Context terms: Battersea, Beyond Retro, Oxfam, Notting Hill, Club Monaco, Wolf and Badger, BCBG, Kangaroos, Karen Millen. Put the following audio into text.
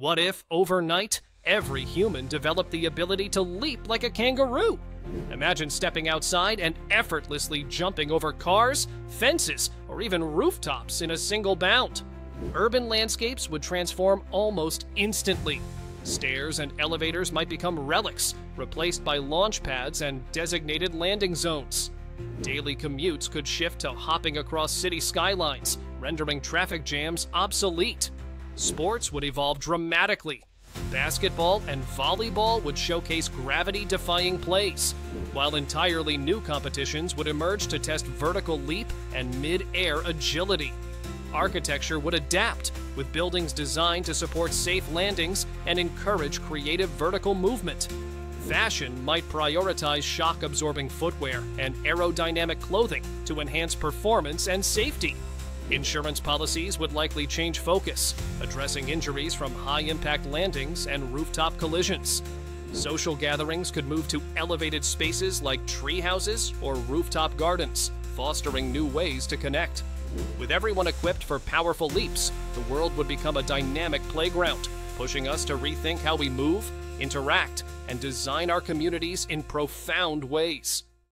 What if, overnight, every human developed the ability to leap like a kangaroo? Imagine stepping outside and effortlessly jumping over cars, fences, or even rooftops in a single bound. Urban landscapes would transform almost instantly. Stairs and elevators might become relics, replaced by launch pads and designated landing zones. Daily commutes could shift to hopping across city skylines, rendering traffic jams obsolete. Sports would evolve dramatically. Basketball and volleyball would showcase gravity-defying plays, while entirely new competitions would emerge to test vertical leap and mid-air agility. Architecture would adapt, with buildings designed to support safe landings and encourage creative vertical movement. Fashion might prioritize shock-absorbing footwear and aerodynamic clothing to enhance performance and safety. Insurance policies would likely change focus, addressing injuries from high-impact landings and rooftop collisions. Social gatherings could move to elevated spaces like treehouses or rooftop gardens, fostering new ways to connect. With everyone equipped for powerful leaps, the world would become a dynamic playground, pushing us to rethink how we move, interact, and design our communities in profound ways.